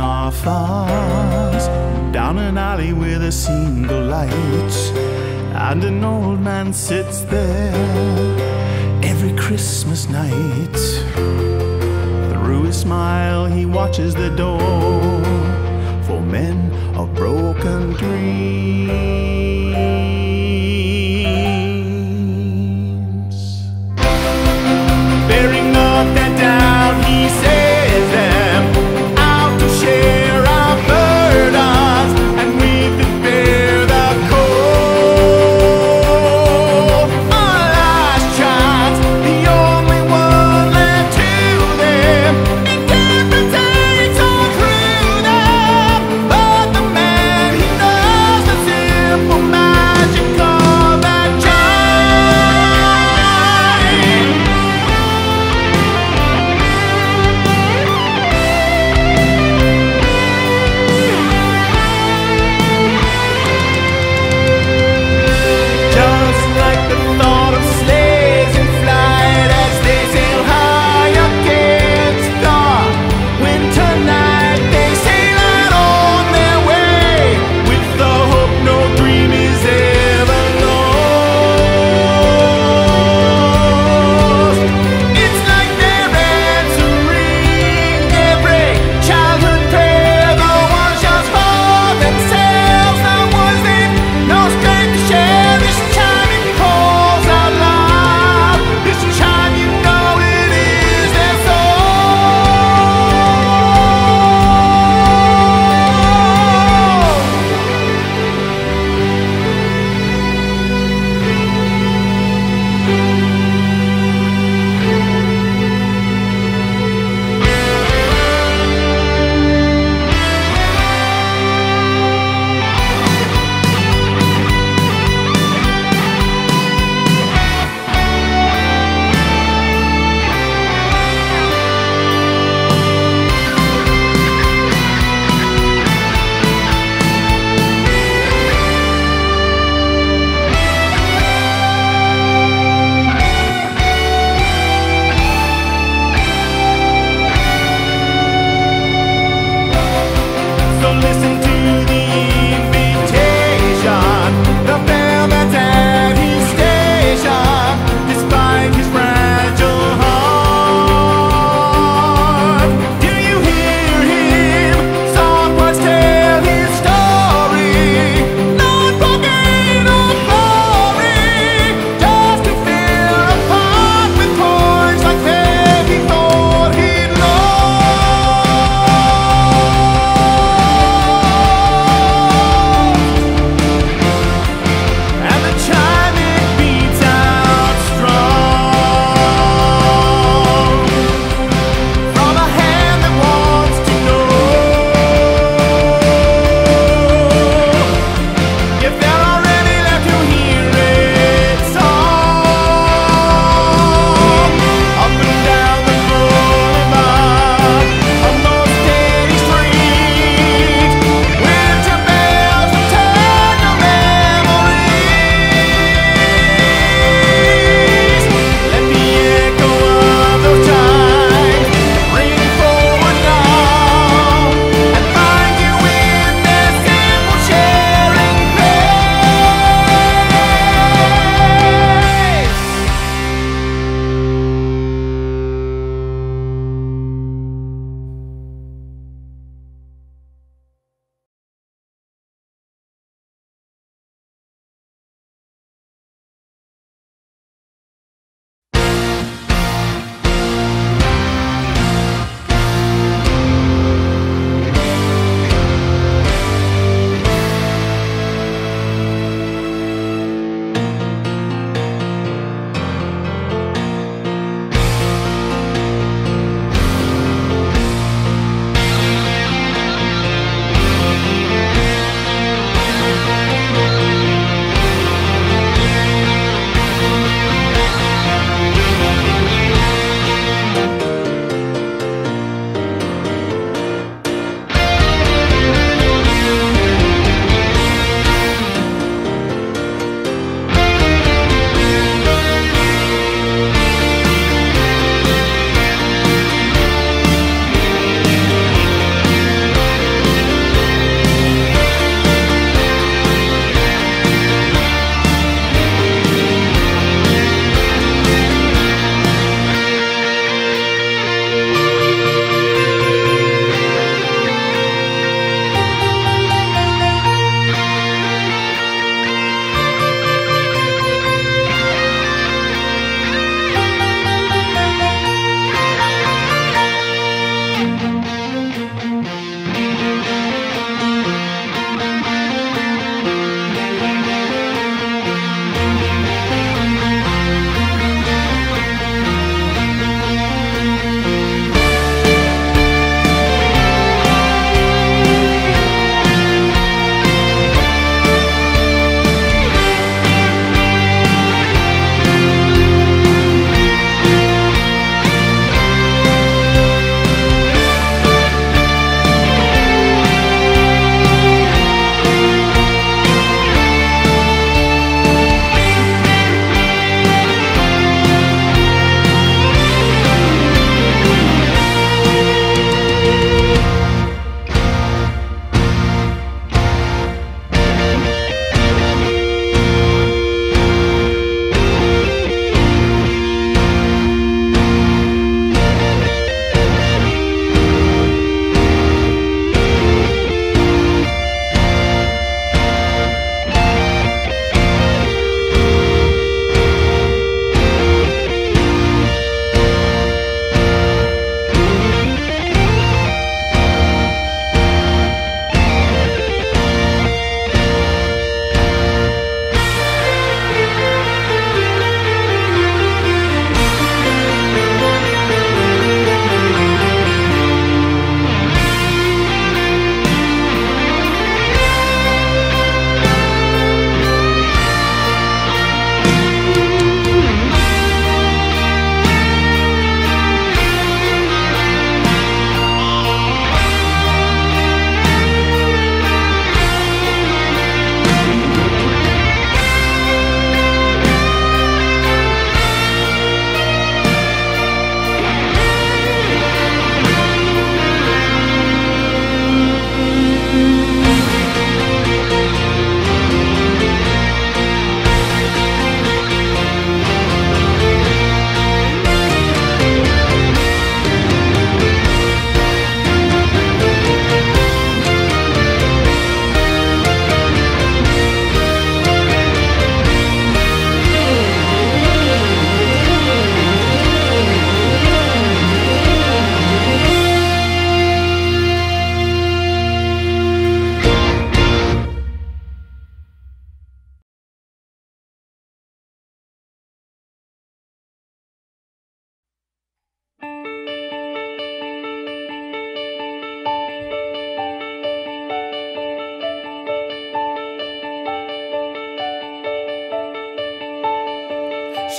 our farms, down an alley with a single light, and an old man sits there every Christmas night. Through a smile he watches the door for men of broken dreams. Through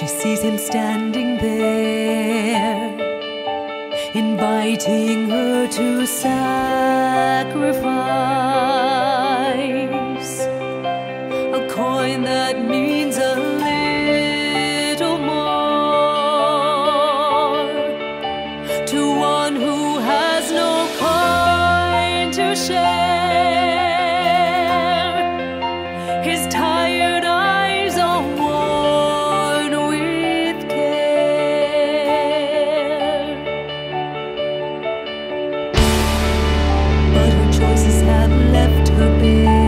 She sees him standing there, inviting her to sacrifice, a coin that means a little more to one who has no coin to share. His tired eyes are worn with care, but her choices have left her bare.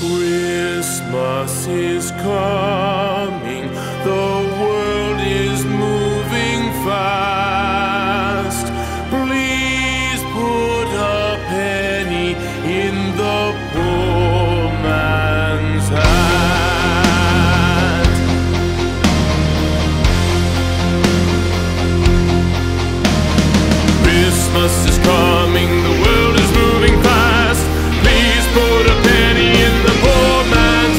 Christmas is coming, the world is moving fast. Please put a penny in the poor man's hand. Christmas is coming, the world is moving fast. Please put a penny in the poor man's hand.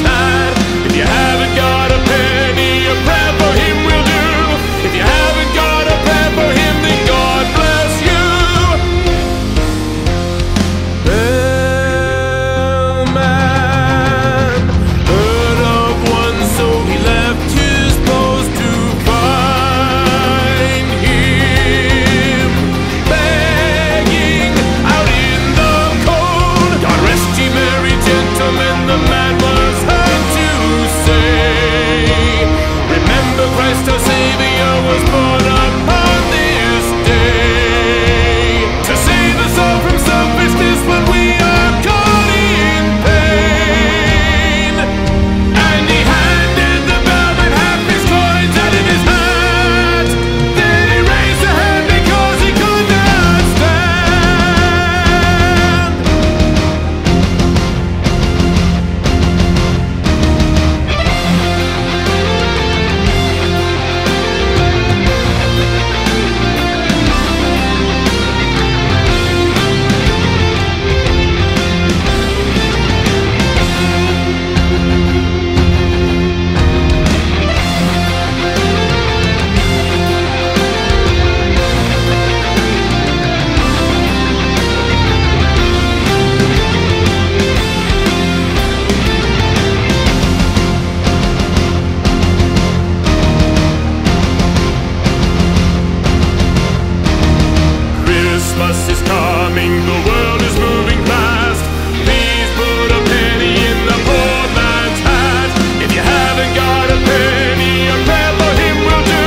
coming, the world is moving fast. Please put a penny in the poor man's hat. If you haven't got a penny, a prayer for him will do.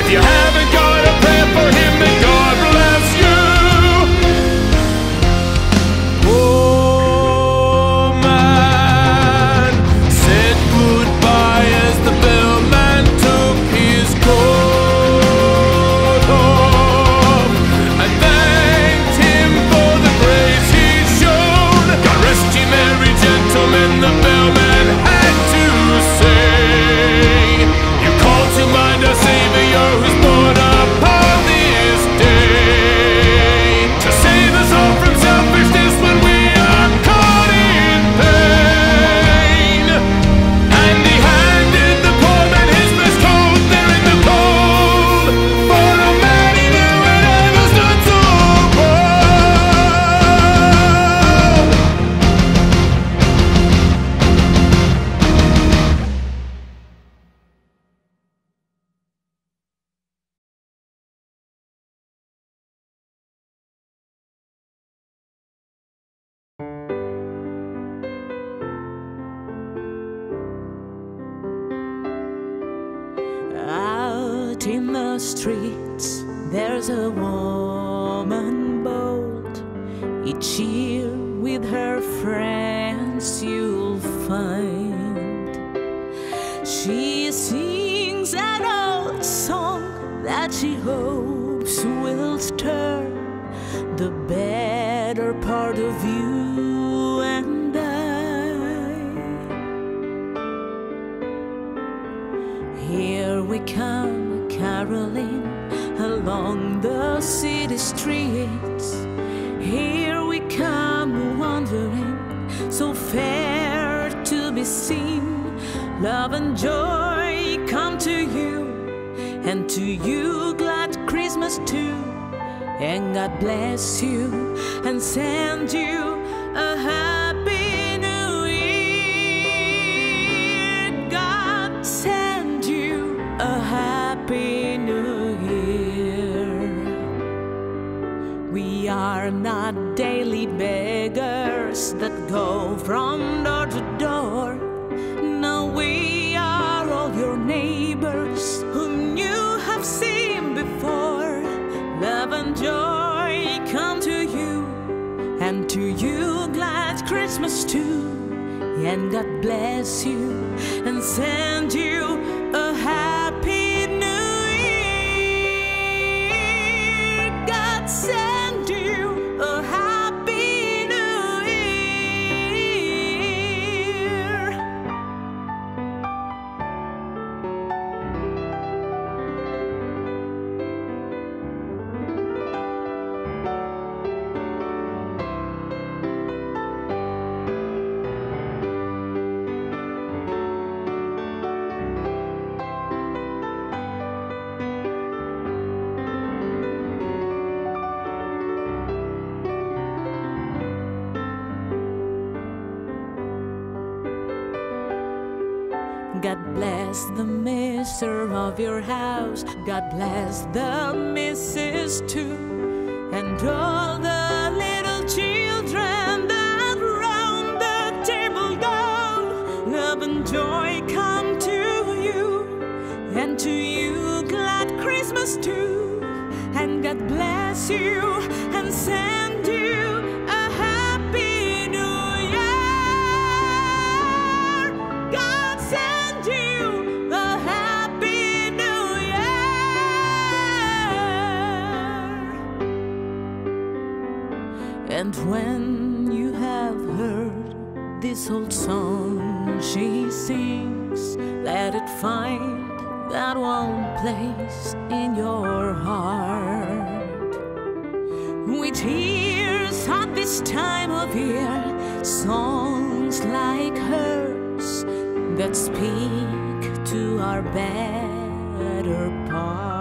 If you haven't got a prayer for him, then God bless you. Poor man said goodbye as the bellman took his coat. In the streets there's a woman bold, each year with her friends you'll find. She sings an old song that she hopes will stir the better part of you and I. Here we come, caroling along the city streets. Here we come wandering, so fair to be seen. Love and joy come to you, and to you glad Christmas too. And God bless you and send you a happy new year. God send you a happy new year. We are not daily beggars that go from door to door. No, we are all your neighbors whom you have seen before. Love and joy come to you, and to you glad Christmas too. And God bless you and send you a happy send you a happy new year. God bless the mister of your house, God bless the missus too, and all the little children that round the table go. Love and joy come to you, and to you glad Christmas too. And God bless you and send you a happy new year. God send you a happy new year. And when you have heard this old song she sings, let it find that one place in your heart which hears at this time of year songs like hers that speak to our better part.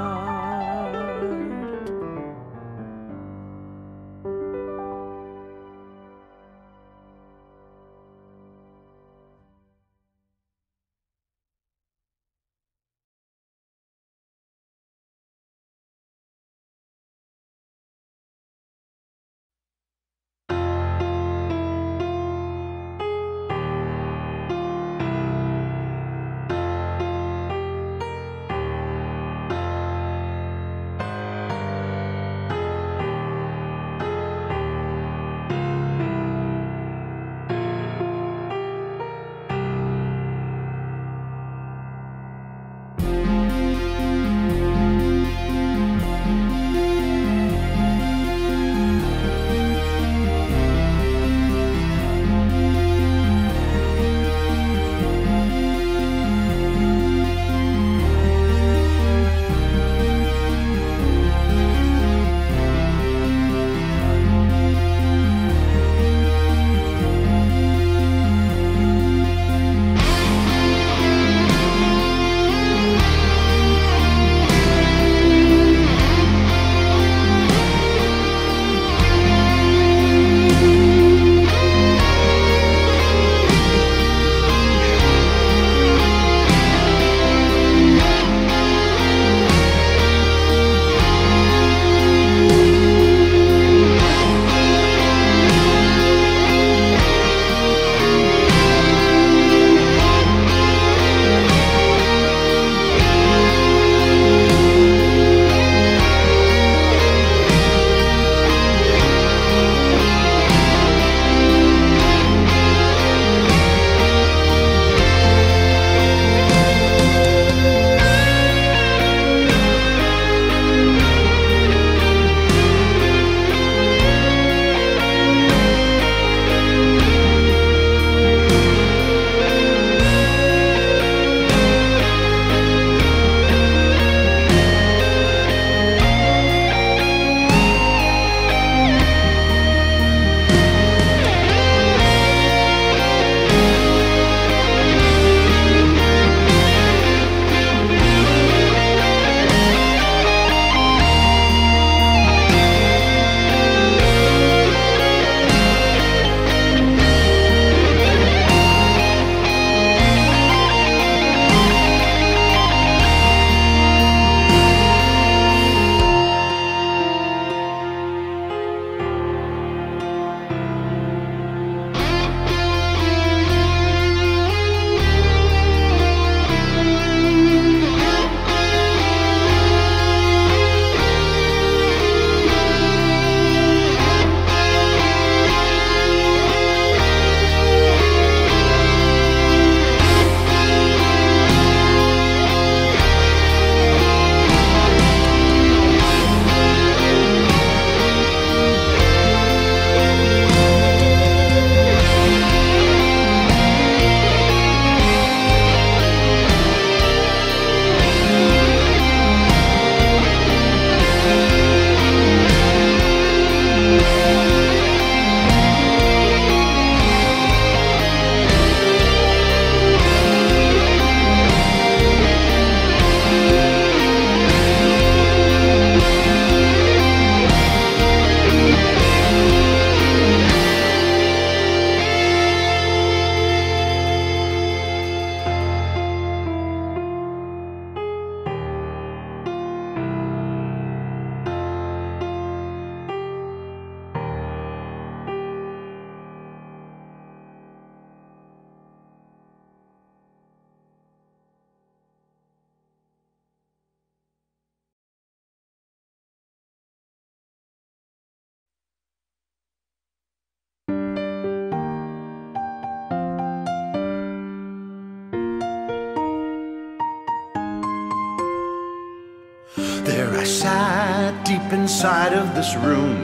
sat deep inside of this room,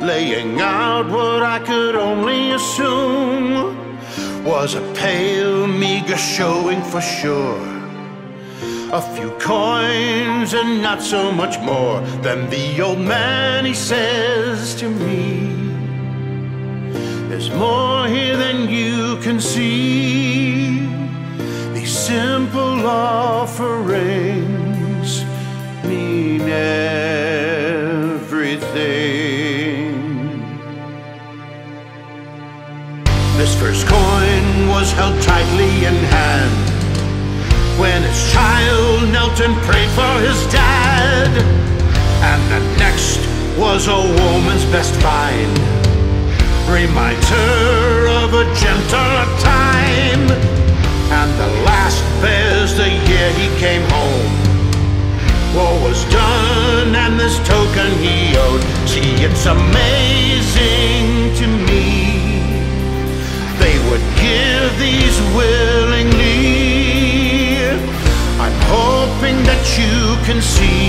laying out what I could only assume was a pale, meager showing for sure. A few coins and not so much more. Then the old man, he says to me, "There's more here than you can see. These simple offerings mean everything." This first coin was held tightly in hand when his child knelt and prayed for his dad. And the next was a woman's best find, reminds her of a gentler time. And the last bears the year he came home. War was done and this token he owed. See, it's amazing to me they would give these willingly. I'm hoping that you can see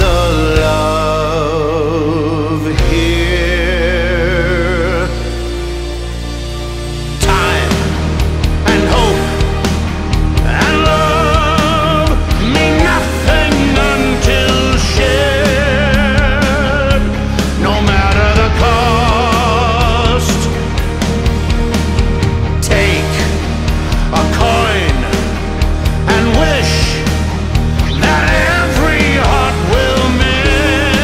the love here. Time and hope and love mean nothing until shared, no matter the cost. Take a coin and wish that every heart will miss.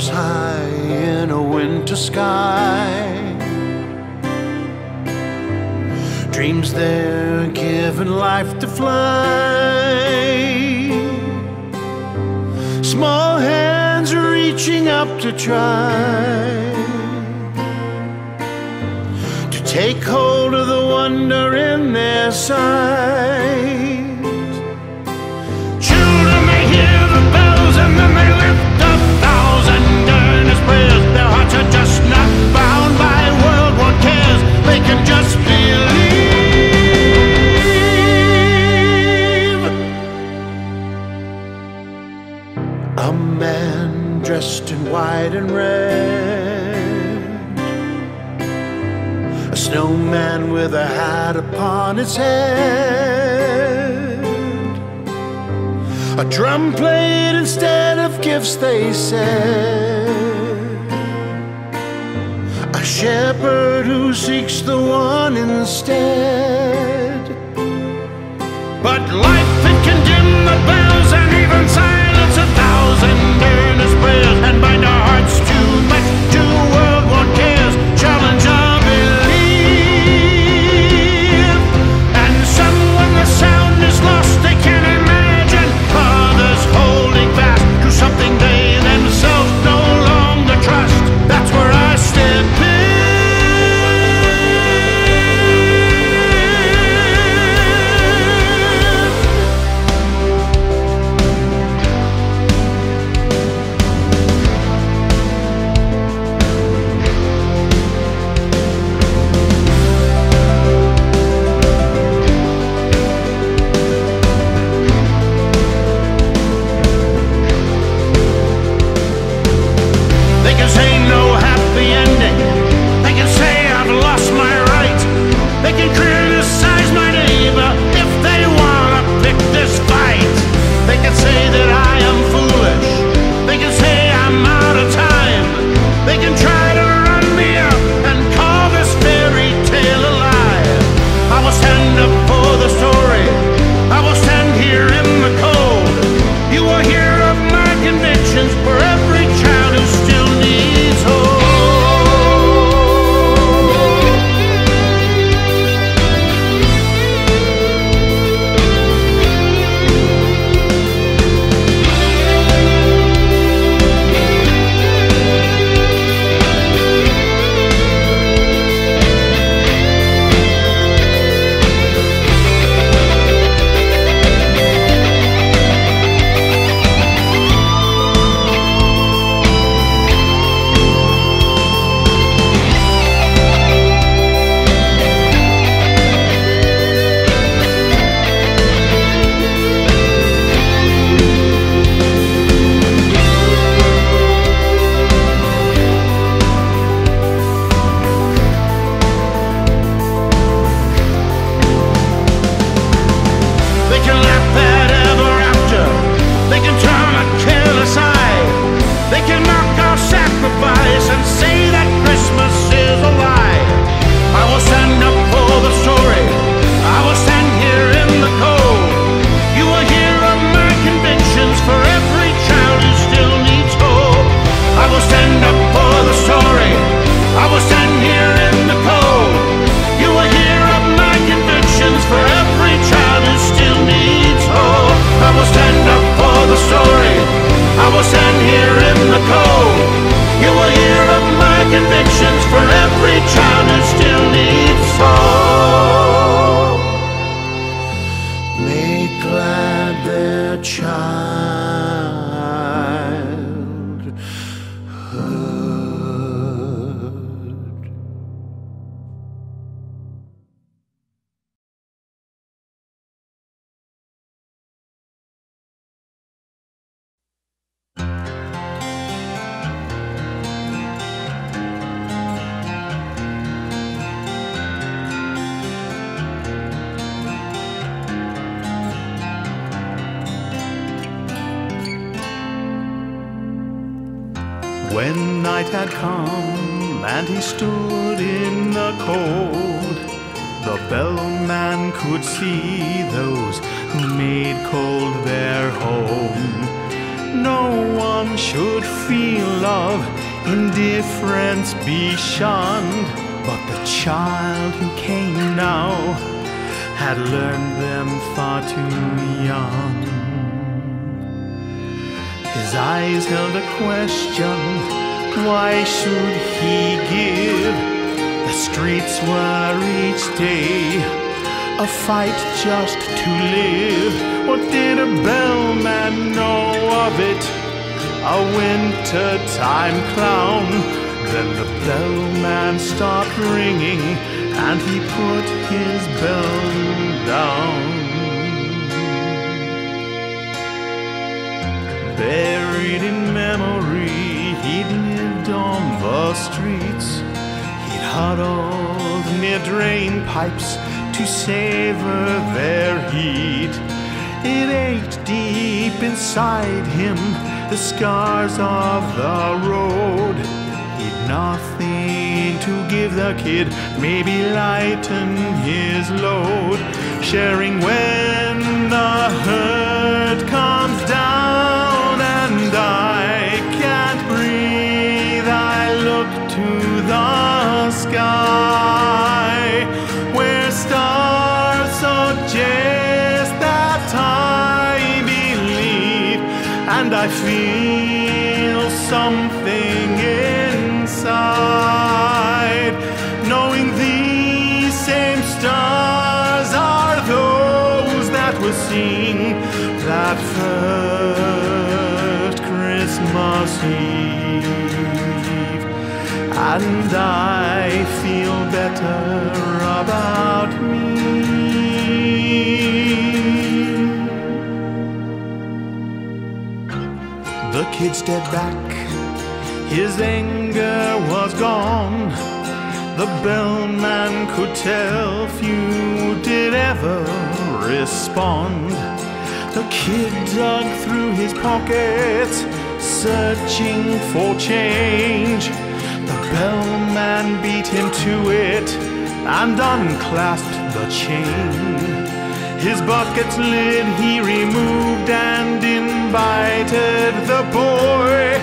stars high in a winter sky. Dreams there giving life to fly. Small hands reaching up to try to take hold of the wonder in their sight. A man dressed in white and red, a snowman with a hat upon his head, a drum played instead of gifts, they said, a shepherd who seeks the one instead. But life had condemned the bells and even silence. When night had come and he stood in the cold, the bellman could see those who made cold their home. No one should feel love, indifference be shunned. But the child who came now had learned them far too young. His eyes held a question, why should he give? The streets were each day a fight just to live. What did a bellman know of it? A wintertime clown. Then the bellman stopped ringing and he put his bell down. Buried in memory, he'd lived on the streets. He'd huddled near drain pipes to savor their heat. It ached deep inside him, the scars of the road. He'd nothing to give the kid, maybe lighten his load. Sharing when the hurt comes down and I can't breathe, I look to the sky. And I feel something inside, knowing these same stars are those that were seen that first Christmas Eve. And I feel better about me. The kid stepped back, his anger was gone. The bellman could tell, few did ever respond. The kid dug through his pockets, searching for change. The bellman beat him to it and unclasped the chain. His bucket's lid he removed and invited the boy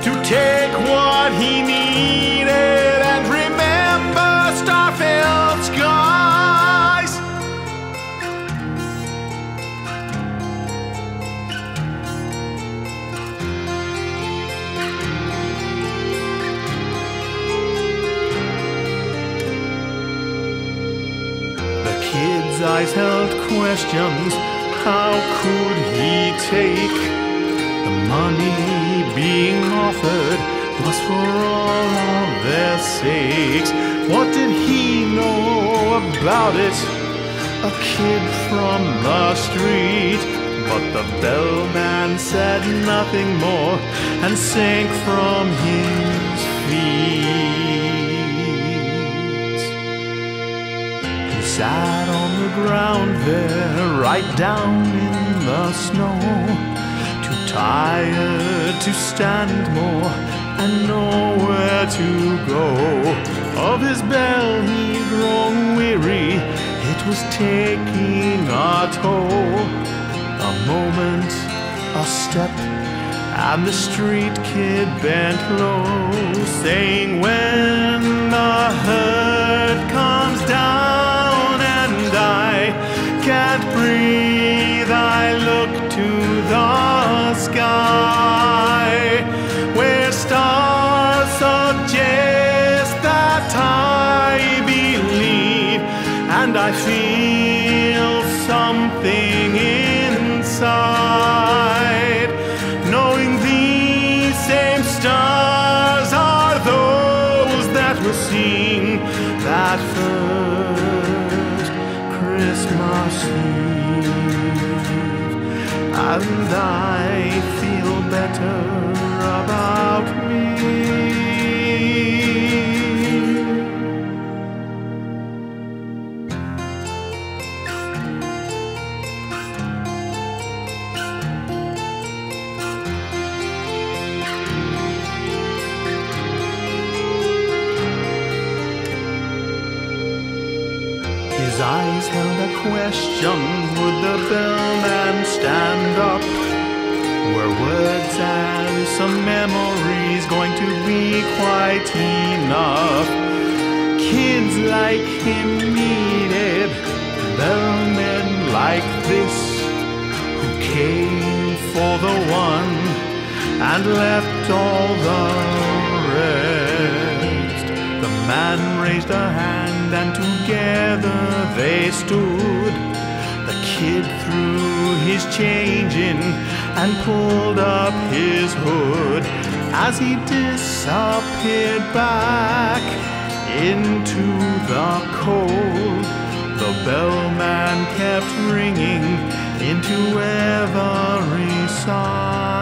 to take what he needed and remember star-filled skies. The kid's eyes held questions. How could he take? The money being offered was for all of their sakes. What did he know about it? A kid from the street. But the bellman said nothing more and sank from his feet. He sat on the ground there, right down in the snow, too tired to stand more and nowhere to go. Of his bell he'd grown weary, it was taking a toll. A moment, a step, and the street kid bent low, saying when the hurt comes down, can't breathe, I look to the sky, where stars suggest that I believe, and I feel something inside, knowing these same stars are those that were seen that first Christmas Eve. And I feel better about me. His eyes held a question, would the bellman stand up? Were words and some memories going to be quite enough? Kids like him needed little men like this, who came for the one and left all the rest. The man raised a hand and together they stood. The kid threw his change in and pulled up his hood as he disappeared back into the cold. The bellman kept ringing into every silence.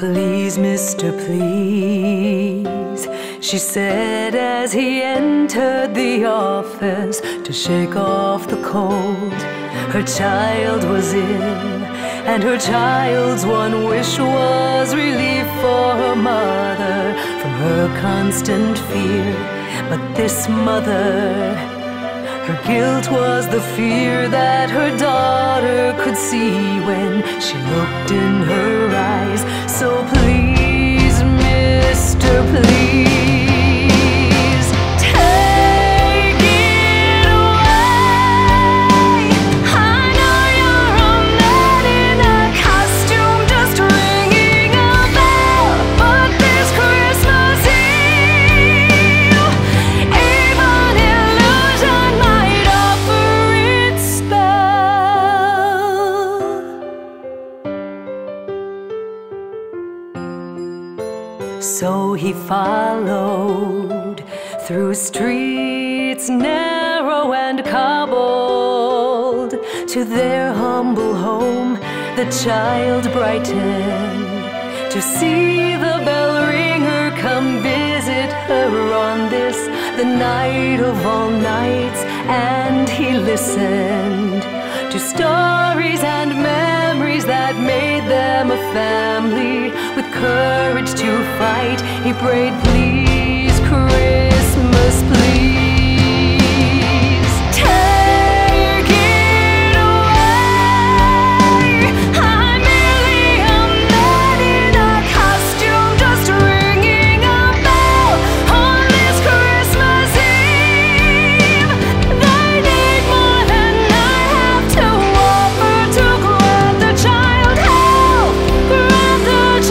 please, Mr. Please, she said as he entered the office to shake off the cold. Her child was ill, and her child's one wish was relief for her mother from her constant fear. But this mother, her guilt was the fear that her daughter could see when she looked in her eyes. So please, Mr. Please, so he followed through streets narrow and cobbled to their humble home. The child brightened to see the bell ringer come visit her on this, the night of all nights. And he listened to stories and memories that made them a family. With courage to fight, he prayed, please, Christmas, please, take it away. I'm not in a costume, just ringing a bell on this Christmas Eve. They need more than I have to offer to grant the child help, grant the child.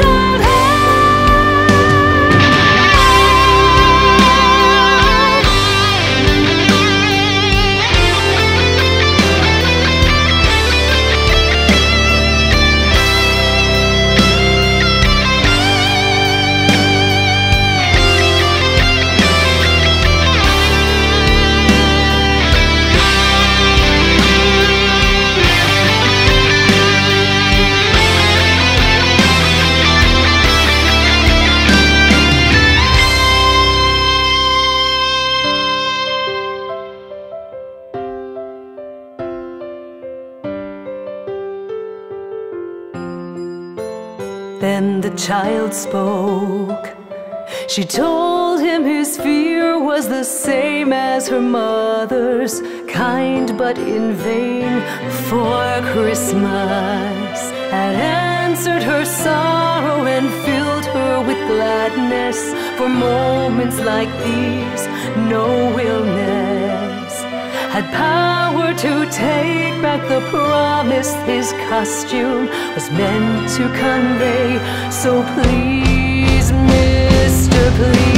Then the child spoke. She told him his fear was the same as her mother's, kind but in vain. For Christmas had answered her sorrow and filled her with gladness. For moments like these, no illness had power to take back the promise his costume was meant to convey. So please, Mr. Please,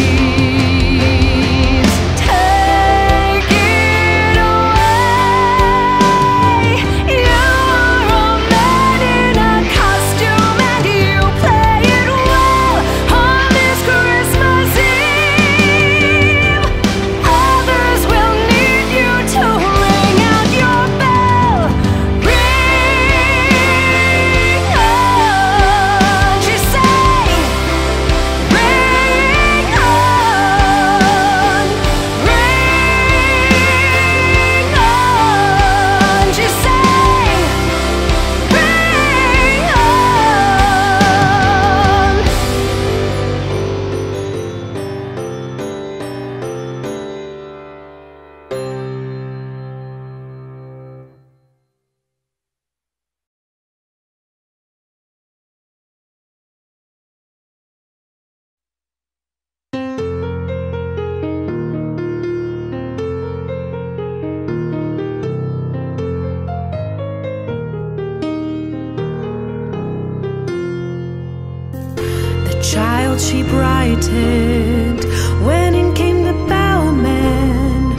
she brightened when in came the bellman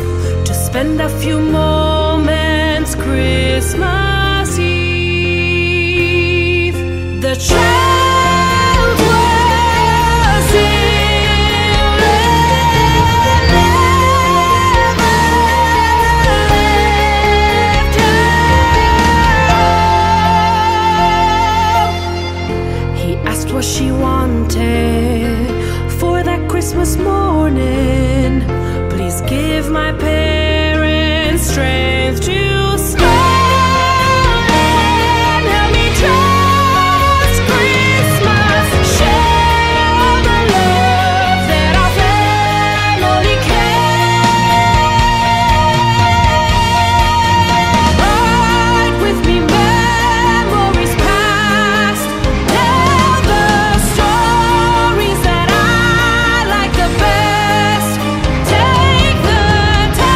to spend a few moments Christmas Eve. The child was ill. He asked what she wanted. Christmas morning. Please give my parents strength to stand. Take the time.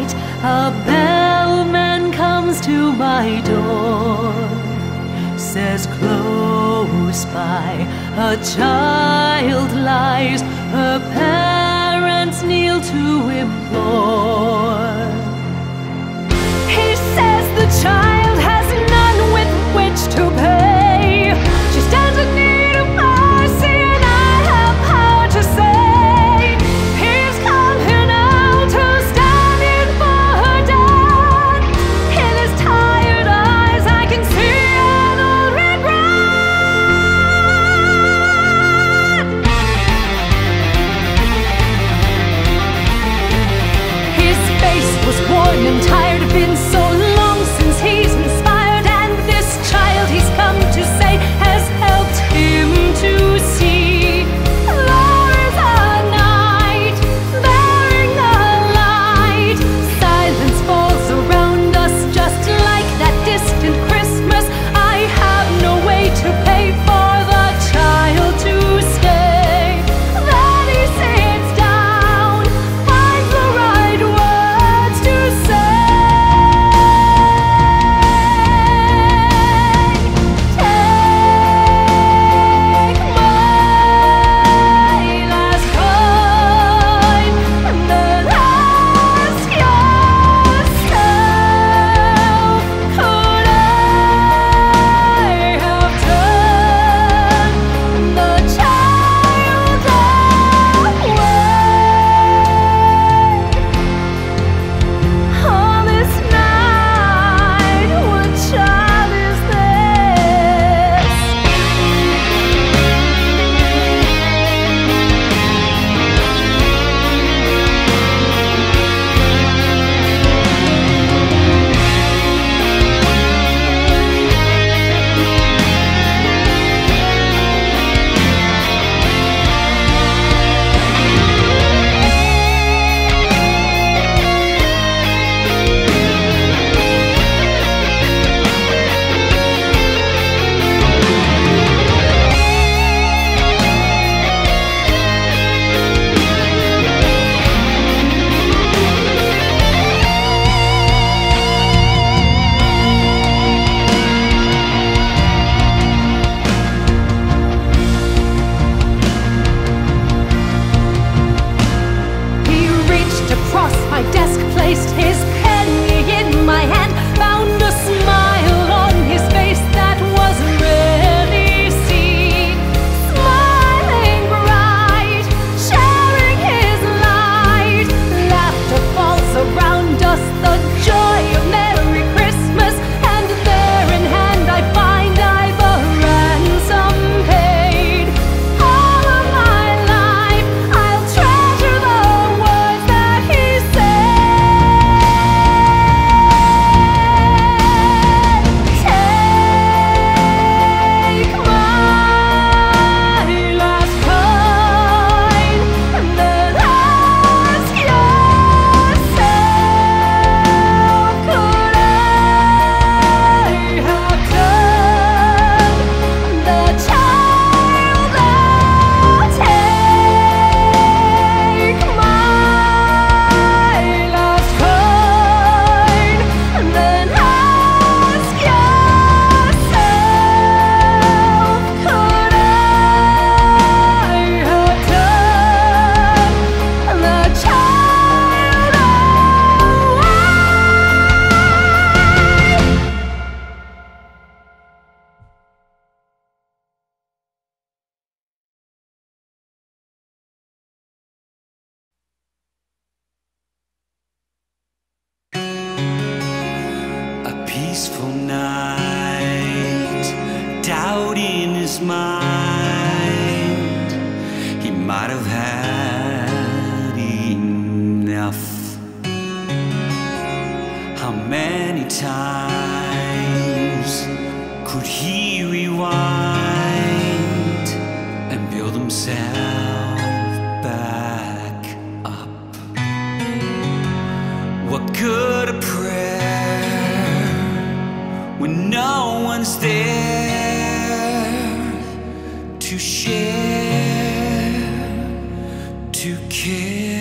night, a bellman comes to my door. Says close by a child lies, her parents kneel to implore. He says the child has none with which to pay. She stands in need of mercy and I have power to say, he's come here now to stand in for her dad. In his tired eyes I can see an old regret. His face was worn and tired of being so to care.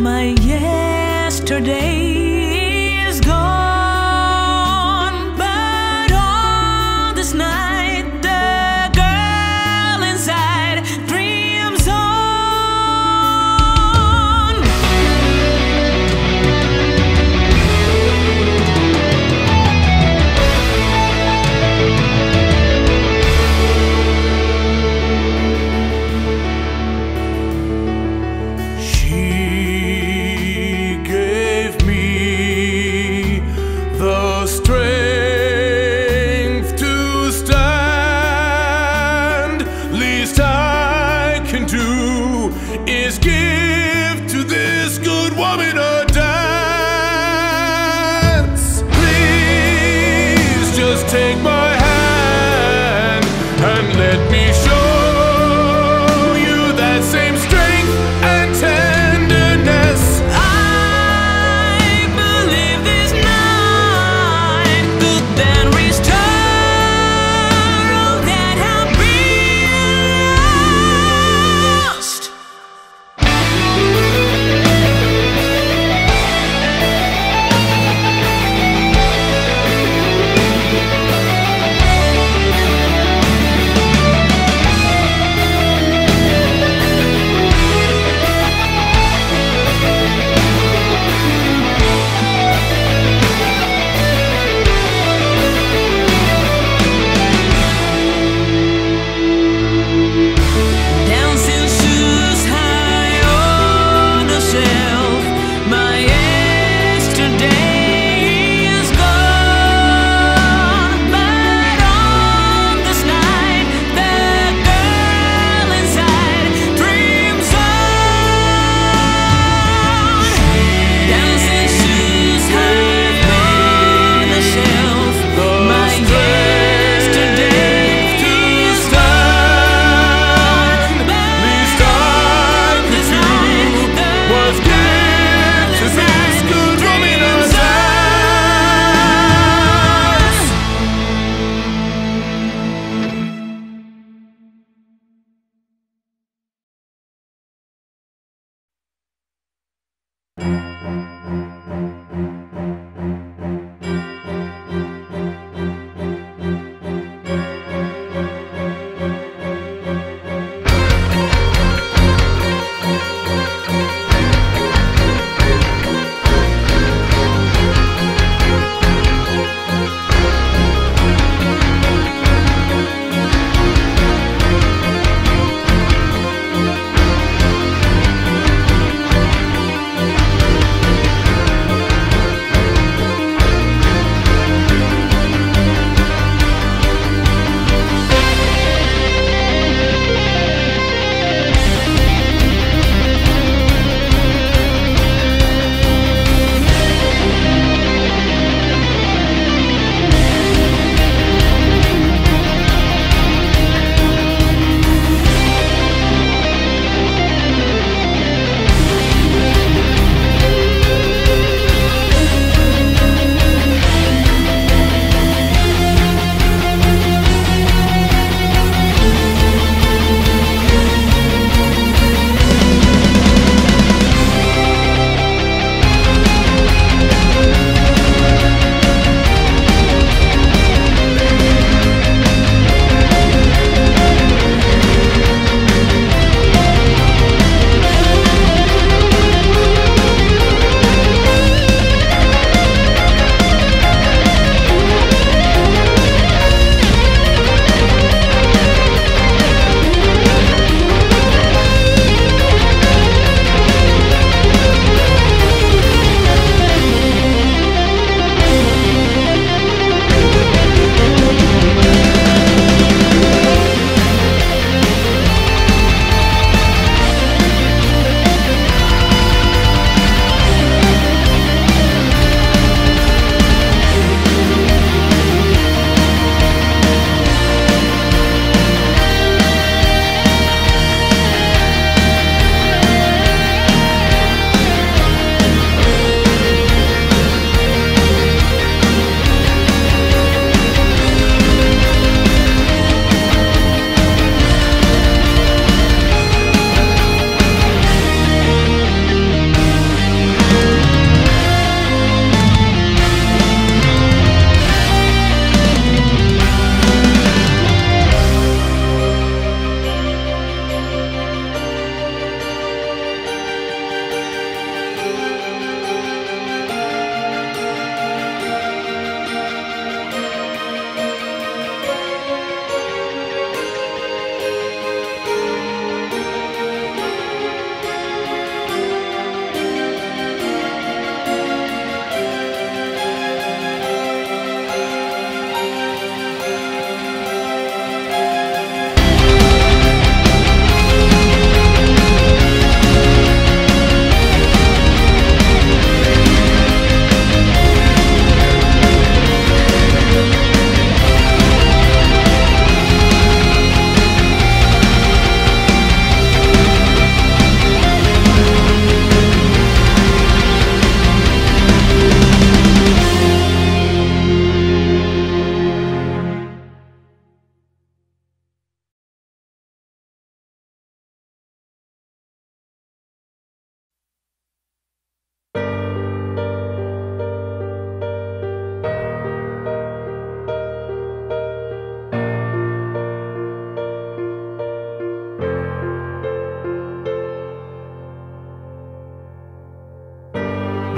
My yesterday is gone, but on this night the girl inside dreams on. Take my hand and let me show you that same strength and tenderness. I believe this night could then restore all that have been lost.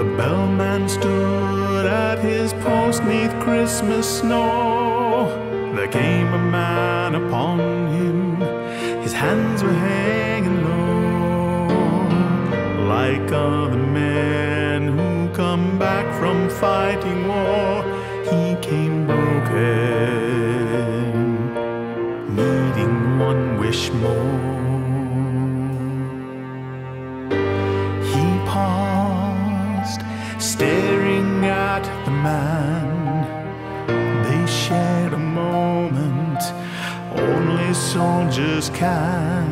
The bellman stood at his post 'neath Christmas snow. There came a man upon him, his hands were hanging low. Like other men who come back from fighting war, he came broken, needing one wish more. Staring at the man, they shared a moment only soldiers can.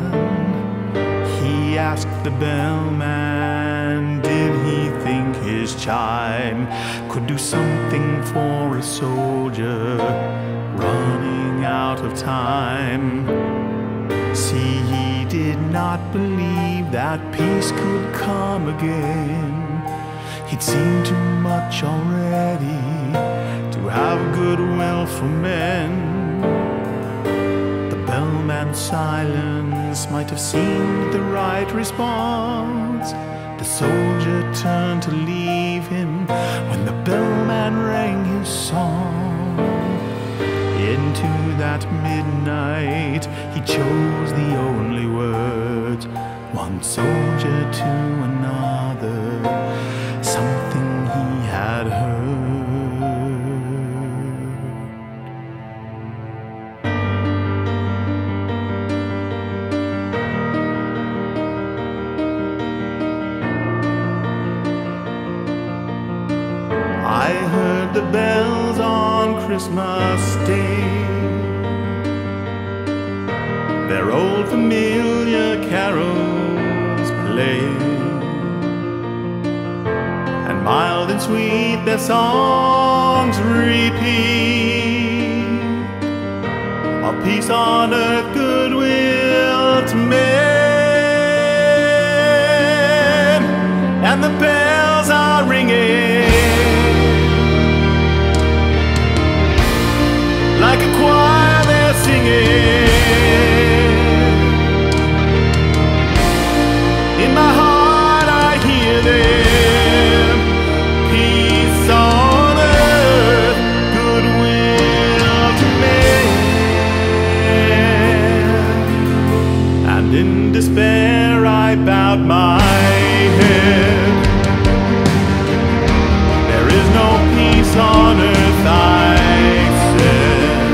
He asked the bellman, did he think his chime could do something for a soldier running out of time? See, he did not believe that peace could come again. He'd seen too much already to have goodwill for men. The bellman's silence might have seemed the right response. The soldier turned to leave him when the bellman rang his song. Into that midnight he chose the only words, one soldier to another, something he had heard. I heard the bells on Christmas Day, their old familiar carols play. Mild and sweet their songs repeat, of peace on earth, goodwill to men. And the bells are ringing, like a choir they're singing. In my heart I hear them, bowed my head. There is no peace on earth, I said.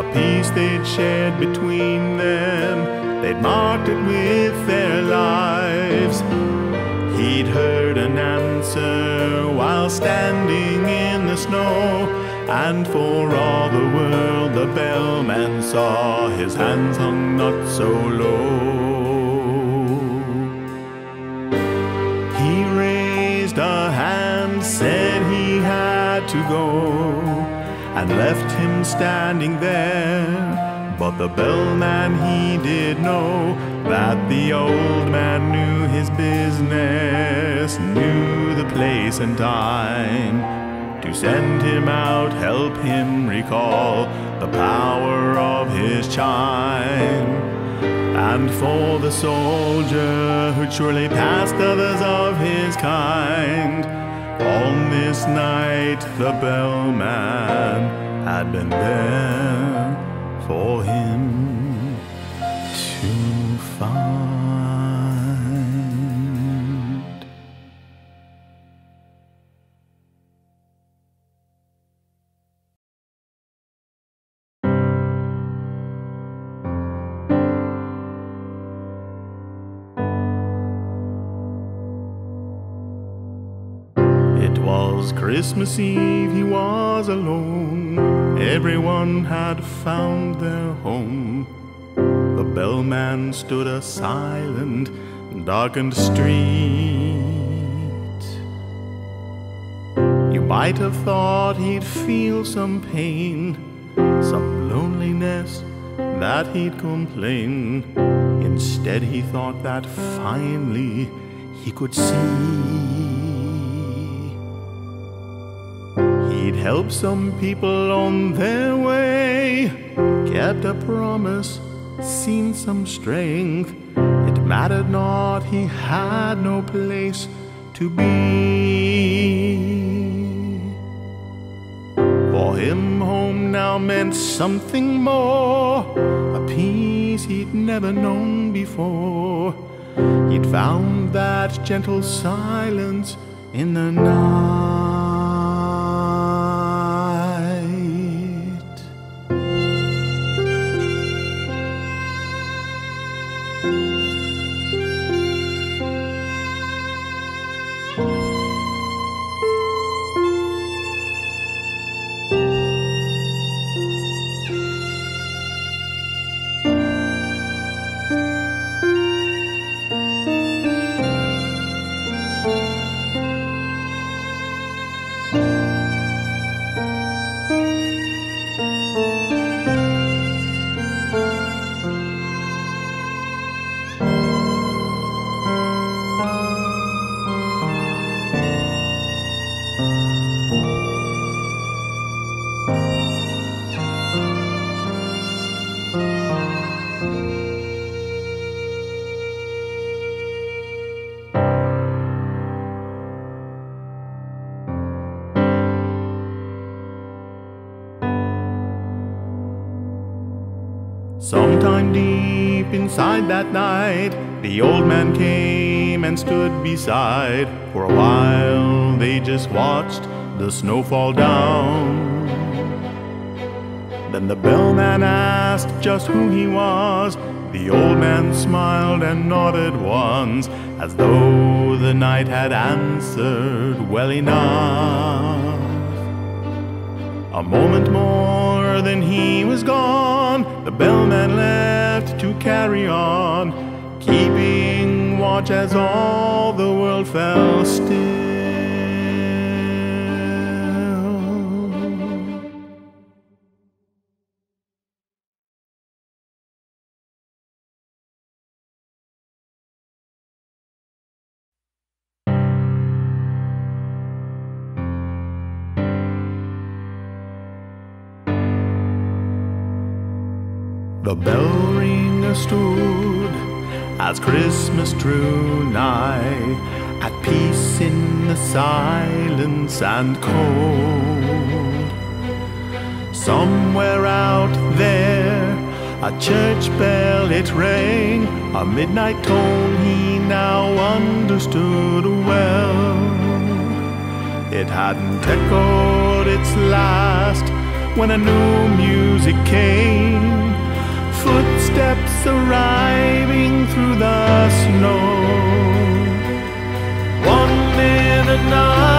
A peace they'd shared between them, they'd marked it with their lives. He'd heard an answer while standing in the snow, and for all the world the bellman saw his hands hung not so low. He raised a hand, said he had to go, and left him standing there. But the bellman, he did know that the old man knew his business, knew the place and time to send him out, help him recall the power of his chime. And for the soldier who'd surely passed others of his kind, on this night the bellman had been there for him to find. Was Christmas Eve, he was alone. Everyone had found their home. The bellman stood a silent, darkened street. You might have thought he'd feel some pain, some loneliness that he'd complain. Instead he thought that finally he could see. He'd helped some people on their way, kept a promise, seen some strength. It mattered not, he had no place to be. For him home now meant something more, a peace he'd never known before. He'd found that gentle silence in the night. Sometime deep inside that night, the old man came and stood beside. For a while they just watched the snow fall down. Then the bellman asked just who he was. The old man smiled and nodded once, as though the night had answered well enough. A moment more, then he was gone. The bellman left to carry on, keeping watch as all the world fell still. The bell ringer stood as Christmas drew nigh, at peace in the silence and cold. Somewhere out there a church bell it rang, a midnight tone he now understood well. It hadn't echoed its last when a new music came, footsteps arriving through the snow. One minute now.